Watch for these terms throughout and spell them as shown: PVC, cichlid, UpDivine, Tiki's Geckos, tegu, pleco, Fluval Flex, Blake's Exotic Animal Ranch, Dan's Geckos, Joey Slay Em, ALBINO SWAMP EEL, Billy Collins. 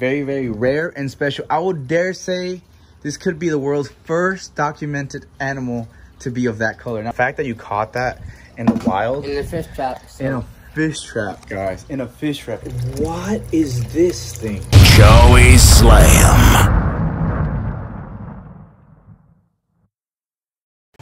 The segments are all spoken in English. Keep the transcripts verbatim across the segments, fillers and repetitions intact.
very, very rare and special. I would dare say this could be the world's first documented animal to be of that color. Now, the fact that you caught that in the wild. In a fish trap. So. In a fish trap, guys. In a fish trap. What is this thing? Joey Slay Em.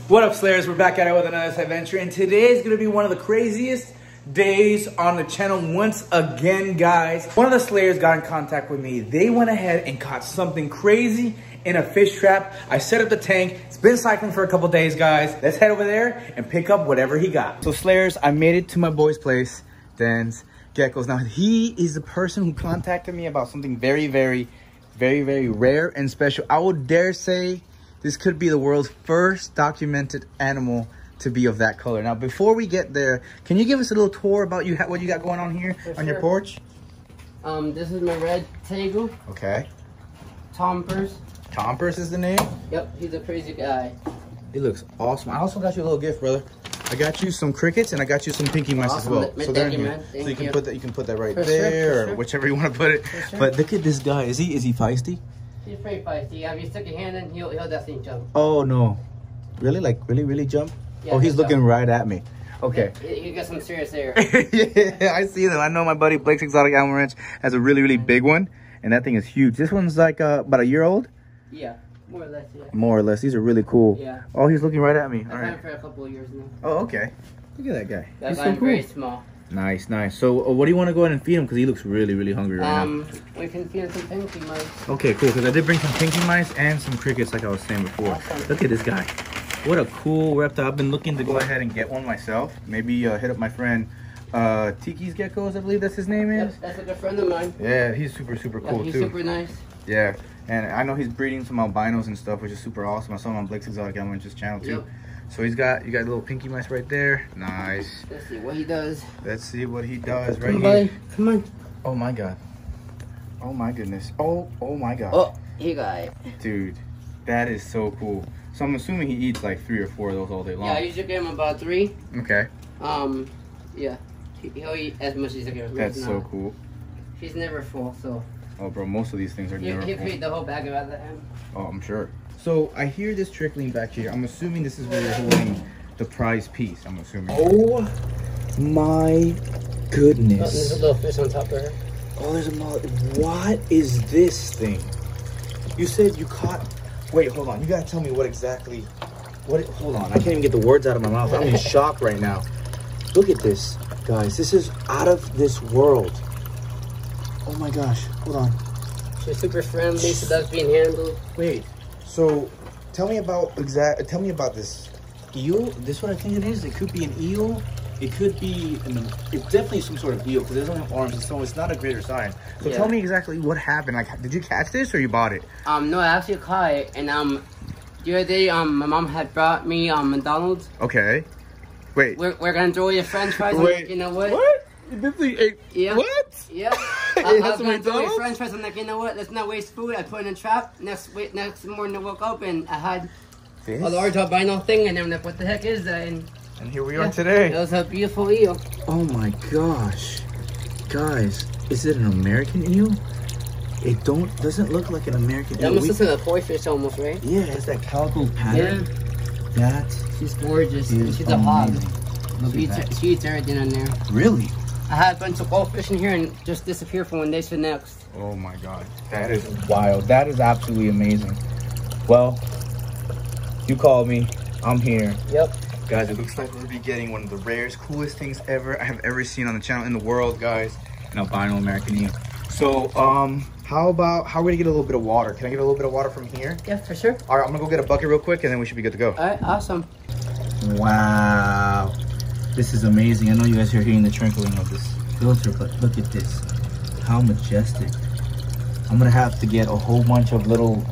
What up, Slayers? We're back at it with another adventure, and today is going to be one of the craziest days on the channel once again, guys. One of the Slayers got in contact with me. They went ahead and caught something crazy in a fish trap. I set up the tank. It's been cycling for a couple days, guys. Let's head over there and pick up whatever he got. So, Slayers, I made it to my boy's place, Dan's Geckos. Now, he is the person who contacted me about something very, very, very, very rare and special. I would dare say this could be the world's first documented animal to be of that color. Now, before we get there, can you give us a little tour about you what you got going on here for on sure. your porch? Um, this is my red tegu. Okay. Tompers. Tompers is the name? Yep, he's a crazy guy. He looks awesome. I also got you a little gift, brother. I got you some crickets and I got you some pinky mice awesome. as well. Man, so thank you, man. Thank so you can you. put that you can put that right for there sure, or sure. whichever you want to put it. Sure. But look at this guy. Is he is he feisty? He's pretty feisty. If you stick your hand in, he'll, he'll definitely jump. Oh, no. Really? Like, really, really jump? Yeah, oh, he's looking jump. right at me. Okay. You got some serious air. Yeah, I see them. I know my buddy Blake's Exotic Animal Ranch has a really, really big one, and that thing is huge. This one's like uh, about a year old? Yeah, more or less. Yeah. More or less. These are really cool. Yeah. Oh, he's looking right at me. I've had him for a couple of years now. Oh, okay. Look at that guy. That he's so cool. Very small. Nice, nice. So, uh, what do you want to go ahead and feed him? Because he looks really, really hungry right um, now. We can feed him some pinky mice. Okay, cool. Because I did bring some pinky mice and some crickets, like I was saying before. Awesome. Look at this guy. What a cool reptile. I've been looking to go ahead and get one myself. Maybe uh, hit up my friend uh, Tiki's Geckos, I believe that's his name is. Yep, that's like a friend of mine. Yeah, he's super, super cool, yeah, he's too. He's super nice. Yeah, and I know he's breeding some albinos and stuff, which is super awesome. I saw him on Blake's Exotic Animal Ranch's channel, too. Yep. So he's got, you got a little pinky mice right there. Nice. Let's see what he does. Let's see what he does right here. Come on. Oh my God. Oh my goodness. Oh, oh my God. Oh, he got it. Dude, that is so cool. So I'm assuming he eats like three or four of those all day long. Yeah, I usually give him about three. Okay. Um, yeah. He'll eat as much as he can. That's so cool. He's never full, so. Oh, bro, most of these things are never full. He'll feed the whole bag out of him. Oh, I'm sure. So I hear this trickling back here. I'm assuming this is where you're holding the prize piece, I'm assuming. Oh my goodness. Oh, there's a little fish on top there. Oh, there's a mullet. What is this thing? You said you caught, wait, hold on. You gotta tell me what exactly, what, it... hold on. I can't even get the words out of my mouth. I'm in shock right now. Look at this, guys. This is out of this world. Oh my gosh, hold on. She's super friendly, so that's being handled. Wait. So, tell me about exact. Tell me about this eel. This is what I think it is. It could be an eel. It could be. An, it's definitely some sort of eel because it doesn't have arms, and so it's not a greater sign. So yeah. Tell me exactly what happened. Like, did you catch this or you bought it? Um, no, I actually caught it, and um, the other day, um, my mom had brought me um McDonald's. Okay. Wait. We're we're gonna enjoy your French fries. Wait. Like, you know what? What? This thing ate. Yeah. What? Yeah. I, I was going to do French fries. I'm like, you know what? Let's not waste food. I put it in a trap. Next next morning, I woke up and I had this? a large albino thing, and I'm like, what the heck is that? And, and here we yeah, are today. It was a beautiful eel. Oh my gosh, guys! Is it an American eel? It don't doesn't look like an American it eel. It almost looks like a koi fish, almost, right? Yeah, it's that calico pattern. Yeah. That she's gorgeous. And she's amazing. a hog. She eats, she eats everything on there. Really? I had a bunch of goldfish in here and just disappear from one day to the next. Oh my God, that is wild. That is absolutely amazing. Well, you called me, I'm here. Yep. Guys, it looks like we'll be getting one of the rarest, coolest things ever I have ever seen on the channel in the world, guys. An albino American eel. So, um, how about, how are we gonna get a little bit of water? Can I get a little bit of water from here? Yeah, for sure. All right, I'm gonna go get a bucket real quick and then we should be good to go. All right, awesome. Wow. This is amazing. I know you guys are hearing the trickling of this filter, but look at this. How majestic. I'm gonna have to get a whole bunch of little,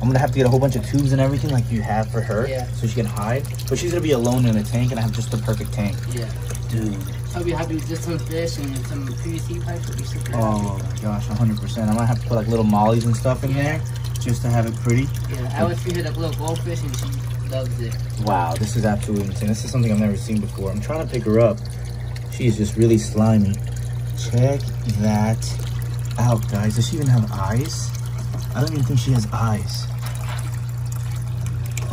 I'm gonna have to get a whole bunch of tubes and everything like you have for her. Yeah. So she can hide. But she's gonna be alone in a tank and I have just the perfect tank. Yeah. Dude. I'll be happy with just some fish and some P V C pipes. Would be super oh happy. my gosh, one hundred percent. I might have to put like little mollies and stuff in yeah. there just to have it pretty. Yeah, I would feed her like little goldfish and she loves it. Wow, this is absolutely insane. This is something I've never seen before. I'm trying to pick her up. She is just really slimy. Check that out, guys. Does she even have eyes? I don't even think she has eyes.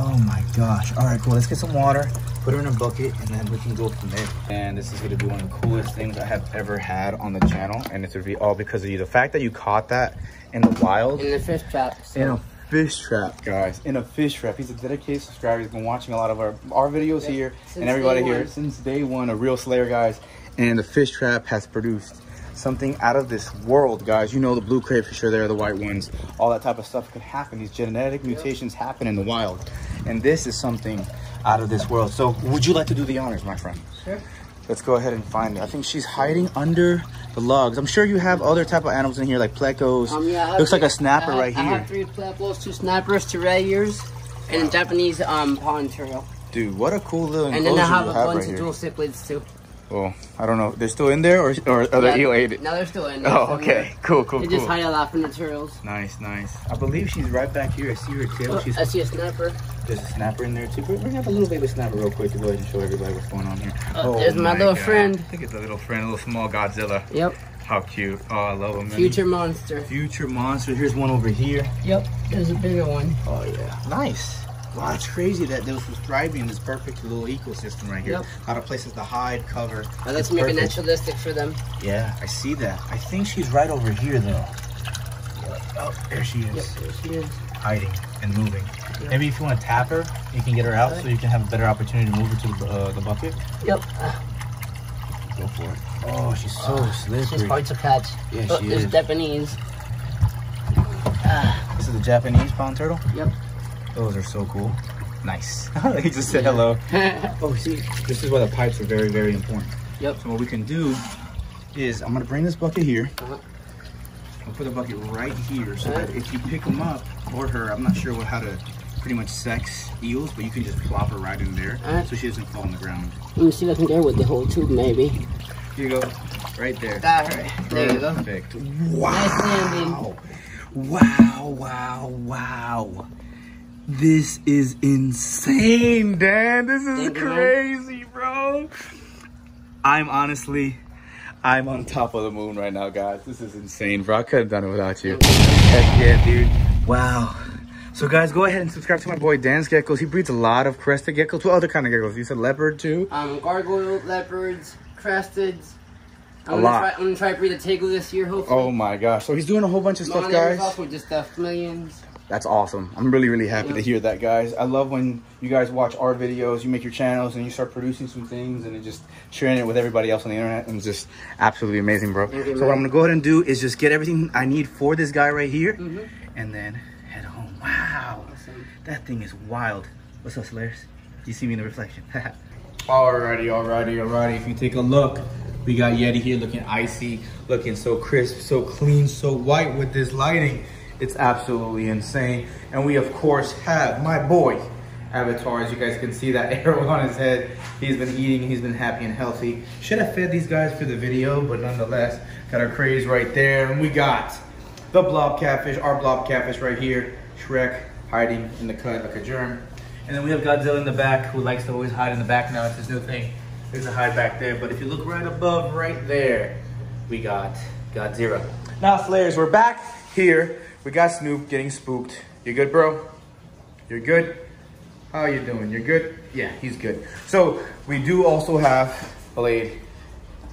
Oh my gosh. All right, cool. Let's get some water, put her in a bucket, and then we can go from there. And this is gonna be one of the coolest things I have ever had on the channel, and it's gonna be all because of you. The fact that you caught that in the wild. In the fish trap. So. In a fish trap, guys. In a fish trap. He's a dedicated subscriber. He's been watching a lot of our, our videos yeah. here since and everybody here since day one, a real slayer, guys. And the fish trap has produced something out of this world, guys. You know, the blue crayfish are there, the white ones, all that type of stuff could happen. These genetic mutations happen in the wild, and this is something out of this world. So would you like to do the honors, my friend? Sure. Let's go ahead and find it. I think she's hiding under the logs. I'm sure you have other type of animals in here, like plecos. Um, yeah, looks three, like a snapper. I have, right here I have three plecos, two snappers, two red ears, and a Japanese um pond turtle. Dude, what a cool little enclosure. And then I have a have bunch right of dual cichlids too. Well, I don't know. They're still in there, or, or are yeah, they elated? No, they're still in there. Oh, okay. Cool, cool, they cool. They just hide a lot from the turtles. Nice, nice. I believe she's right back here. I see her tail. Oh, she's, I see a snapper. There's a snapper in there, too. We're going to have a little baby snapper real quick to go ahead and show everybody what's going on here. Oh, oh there's my, my little God. friend. I think it's a little friend, a little small Godzilla. Yep. How cute. Oh, I love him. Future man. monster. Future monster. Here's one over here. Yep. There's a bigger one. Oh, yeah. Nice. Wow, it's crazy that this was thriving in this perfect little ecosystem right here. Yep. A lot of places to hide, cover. Well, let's make it naturalistic for them. Yeah, I see that. I think she's right over here, though. Yep. Oh, there she is. Yep, there she is. Hiding and moving. Yep. Maybe if you want to tap her, you can get her out, right. So you can have a better opportunity to move her to the, uh, the bucket. Yep. Go for it. Oh, she's so uh, slippery. She's hard to catch. Yeah, oh, she is. There's Japanese. Uh, this is the Japanese pond turtle? Yep. Those are so cool. Nice. He just said hello. Oh, see, this is why the pipes are very, very important. Yep. So what we can do is I'm going to bring this bucket here. Uh-huh. I'll put the bucket right here so that if you pick them up or her, I'm not sure what, how to pretty much sex eels, but you can just plop her right in there uh-huh. so she doesn't fall on the ground. Let me see if I can get her with the whole tube, maybe. Here you go. Right there. Got her. There you go. Perfect. Wow. Nice landing. Wow, wow, wow. This is insane, Dan. This is crazy, bro. I'm honestly, I'm on top of the moon right now, guys. This is insane, bro. I could have done it without you. Heck yeah, dude. Wow. So, guys, go ahead and subscribe to my boy Dan's Geckos. He breeds a lot of crested geckos. What other kind of geckos? You said leopard, too? Um, gargoyle, leopards, cresteds. A I'm lot. Gonna try, I'm gonna try to breed a tegel this year, hopefully. Oh my gosh. So he's doing a whole bunch of Mom stuff, guys. Also just uh, millions. That's awesome. I'm really, really happy yeah. to hear that, guys. I love when you guys watch our videos, you make your channels, and you start producing some things and then just sharing it with everybody else on the internet. And it's just absolutely amazing, bro. You, so what I'm going to go ahead and do is just get everything I need for this guy right here mm-hmm. and then head home. Wow. Awesome. That thing is wild. What's up, Slayers? You see me in the reflection. Alrighty, alrighty, alrighty. If you take a look. We got Yeti here looking icy, looking so crisp, so clean, so white with this lighting. It's absolutely insane. And we, of course, have my boy, Avatar. As you guys can see, that arrow on his head. He's been eating. He's been happy and healthy. Should have fed these guys for the video, but nonetheless, got our craze right there. And we got the blob catfish, our blob catfish right here. Shrek hiding in the cut like a germ. And then we have Godzilla in the back, who likes to always hide in the back now. It's his new thing. There's a hide back there, but if you look right above, right there, we got Godzilla. Now, Slayers, we're back here. We got Snoop getting spooked. You good, bro? You're good? How you doing? You're good? Yeah, he's good. So we do also have Blade,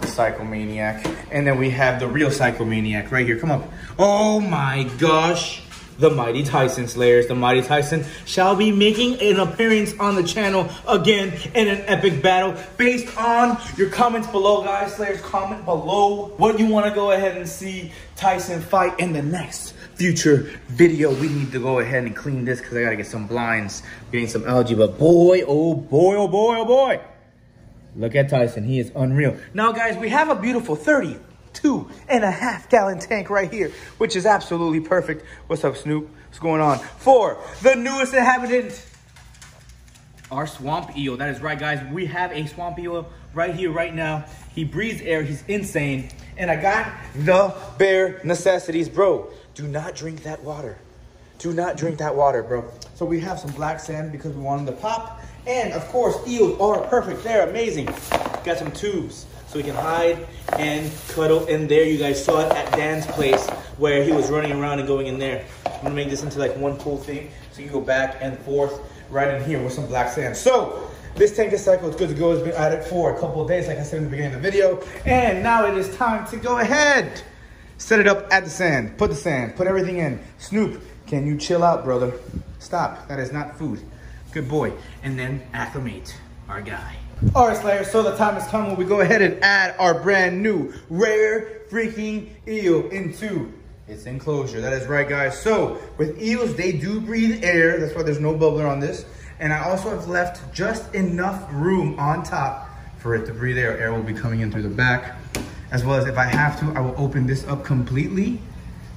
the Psychomaniac, and then we have the real Psychomaniac right here. Come on. Oh my gosh. The Mighty Tyson, Slayers. The Mighty Tyson shall be making an appearance on the channel again in an epic battle. Based on your comments below, guys, Slayers, comment below what you want to go ahead and see Tyson fight in the next future video. We need to go ahead and clean this because I got to get some blinds, getting some algae. But boy, oh boy, oh boy, oh boy. Look at Tyson. He is unreal. Now, guys, we have a beautiful thirty. Two and a half gallon tank right here, which is absolutely perfect. What's up, Snoop? What's going on? For the newest inhabitant, our swamp eel. That is right, guys. We have a swamp eel right here, right now. He breathes air. He's insane. And I got the bare necessities, bro. Do not drink that water. Do not drink that water, bro. So we have some black sand because we want them to pop. And, of course, eels are perfect. They're amazing. Got some tubes. so we can hide and cuddle in there. You guys saw it at Dan's place where he was running around and going in there. I'm gonna make this into like one cool thing so you can go back and forth right in here with some black sand. So this Tiki's Geckos is good to go. It's been at it for a couple of days, like I said in the beginning of the video. And now it is time to go ahead. Set it up at the sand, put the sand, put everything in. Snoop, can you chill out, brother? Stop, that is not food. Good boy. And then acclimate our guy. All right, Slayer, so the time has come when we go ahead and add our brand new rare freaking eel into its enclosure. That is right, guys. So with eels, they do breathe air. That's why there's no bubbler on this. And I also have left just enough room on top for it to breathe air. Air will be coming in through the back, as well as if I have to, I will open this up completely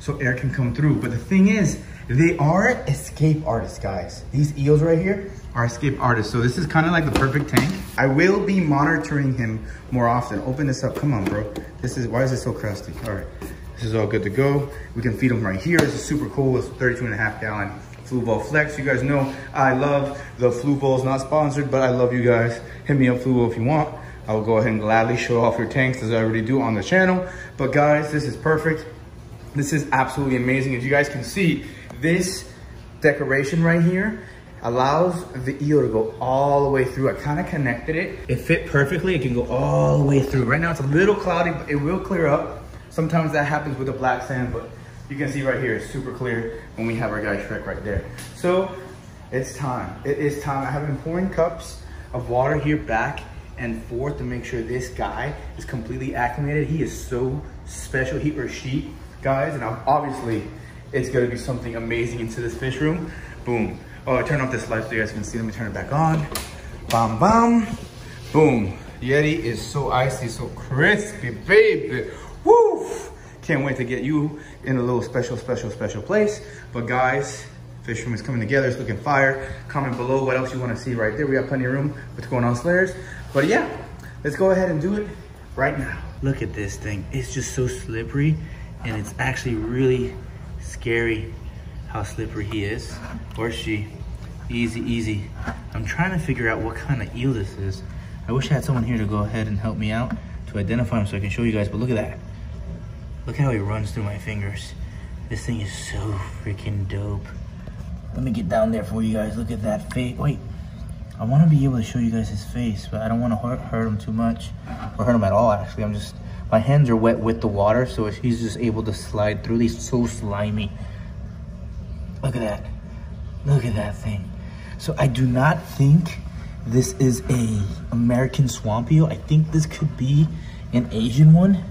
so air can come through. But the thing is, they are escape artists, guys. These eels right here are escape artists. So this is kind of like the perfect tank. I will be monitoring him more often. Open this up, come on, bro. This is, why is it so crusty? All right, this is all good to go. We can feed him right here. This is super cool. It's thirty-two and a half gallon. Fluval Flex, you guys know I love the Fluval's, not sponsored, but I love you guys. Hit me up, Fluval, if you want. I will go ahead and gladly show off your tanks as I already do on the channel. But guys, this is perfect. This is absolutely amazing. As you guys can see, this decoration right here allows the eel to go all the way through. I kind of connected it. It fit perfectly. It can go all the way through. Right now it's a little cloudy, but it will clear up. Sometimes that happens with the black sand, but you can see right here, it's super clear when we have our guy Shrek right there. So it's time, it is time. I have been pouring cups of water here back and forth to make sure this guy is completely acclimated. He is so special, he or she, guys. And obviously it's gonna be something amazing into this fish room. Boom. Oh, I turned off this light so you guys can see. Let me turn it back on. Bam, bam, boom. Yeti is so icy, so crispy, baby. Woo! Can't wait to get you in a little special, special, special place. But guys, fish room is coming together. It's looking fire. Comment below what else you want to see right there. We got plenty of room. What's going on, Slayers? But yeah, let's go ahead and do it right now. Look at this thing. It's just so slippery, and it's actually really scary how slippery he is, or she. Easy, easy. I'm trying to figure out what kind of eel this is. I wish I had someone here to go ahead and help me out to identify him so I can show you guys, but look at that. Look how he runs through my fingers. This thing is so freaking dope. Let me get down there for you guys. Look at that face. Wait, I want to be able to show you guys his face, but I don't want to hurt, hurt him too much, or hurt him at all, actually. I'm just, my hands are wet with the water, so he's just able to slide through. He's so slimy. Look at that. Look at that thing. So I do not think this is a American swamp eel. I think this could be an Asian one.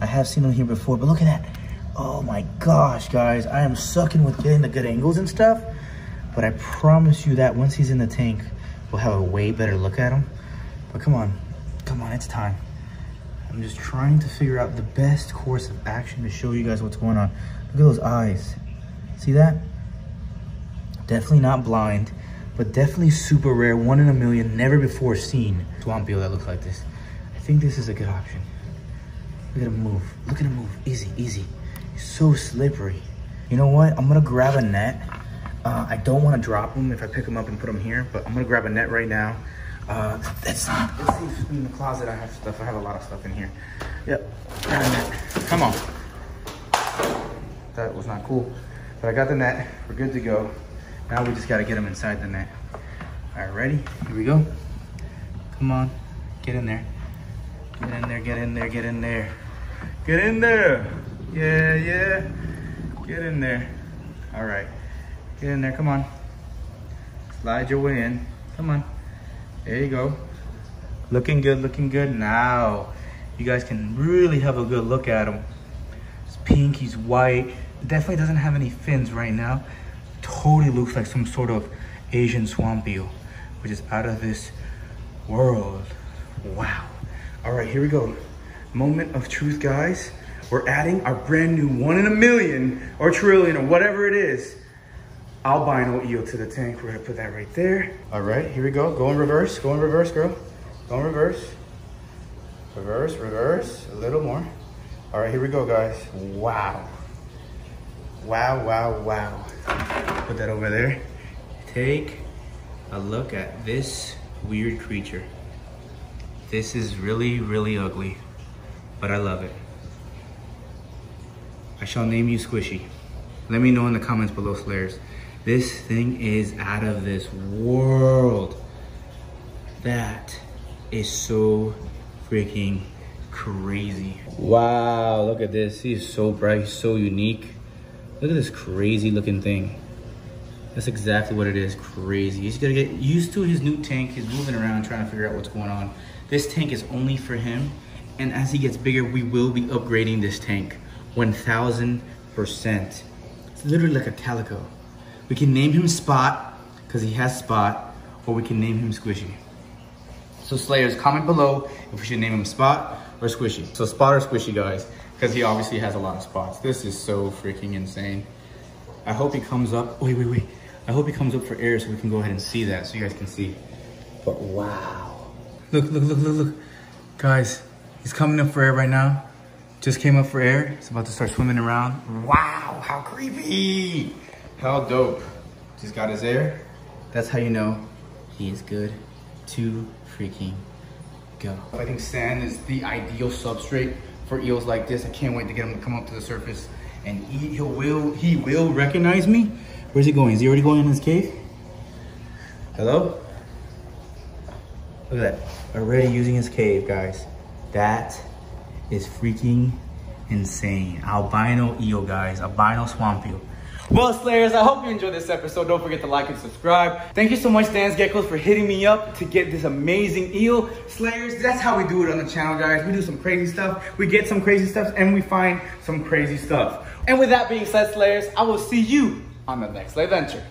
I have seen them here before, but look at that. Oh my gosh, guys. I am sucking with getting the good angles and stuff, but I promise you that once he's in the tank, we'll have a way better look at him. But come on, come on, it's time. I'm just trying to figure out the best course of action to show you guys what's going on. Look at those eyes. See that? Definitely not blind, but definitely super rare, one in a million, never before seen swamp eel that looks like this. I think this is a good option. Look at him move. Look at him move. Easy, easy. He's so slippery. You know what? I'm going to grab a net. Uh, I don't want to drop him if I pick him up and put him here, but I'm going to grab a net right now. Uh, that's not, let's see if in the closet I have stuff. I have a lot of stuff in here. Yep. Grab a net. Come on. That was not cool. But I got the net. We're good to go. Now we just got to get him inside the net. All right, ready? Here we go. Come on. Get in there. Get in there. Get in there. Get in there. Get in there. Yeah, yeah. Get in there. All right. Get in there. Come on. Slide your way in. Come on. There you go. Looking good. Looking good. Now you guys can really have a good look at him. He's pink. He's white. Definitely doesn't have any fins right now. Totally looks like some sort of Asian swamp eel, which is out of this world. Wow. All right, here we go. Moment of truth, guys. We're adding our brand new one in a million or trillion or whatever it is albino eel to the tank. We're gonna put that right there. All right, here we go. Go in reverse, go in reverse, girl. Go in reverse. Reverse, reverse, a little more. All right, here we go, guys. Wow. Wow, wow, wow. Put that over there. Take a look at this weird creature. This is really, really ugly. but I love it. I shall name you Squishy. Let me know in the comments below, Slayers. This thing is out of this world. That is so freaking crazy. Wow, look at this. He is so bright, he's so unique. Look at this crazy looking thing. That's exactly what it is, crazy. You just gotta get used to his new tank. He's moving around trying to figure out what's going on. This tank is only for him. And as he gets bigger, we will be upgrading this tank one thousand percent. It's literally like a calico. We can name him Spot, because he has Spot, or we can name him Squishy. So Slayers, comment below if we should name him Spot or Squishy. So Spot or Squishy, guys, because he obviously has a lot of spots. This is so freaking insane. I hope he comes up, wait, wait, wait. I hope he comes up for air so we can go ahead and see that, so you guys can see. But wow. Look, look, look, look, look. Guys, he's coming up for air right now. Just came up for air. He's about to start swimming around. Wow, how creepy. How dope. Just got his air. That's how you know he is good to freaking go. I think sand is the ideal substrate for eels like this. I can't wait to get him to come up to the surface and he, he will he will recognize me. Where's he going? Is he already going in his cave? Hello? Look at that. Already using his cave, guys. That is freaking insane. Albino eel, guys. Albino swamp eel. Well, Slayers, I hope you enjoyed this episode. Don't forget to like and subscribe. Thank you so much, Dan's Geckos, for hitting me up to get this amazing eel. Slayers, that's how we do it on the channel, guys. We do some crazy stuff. We get some crazy stuff, and we find some crazy stuff. And with that being said, Slayers, I will see you on the next Slay Venture.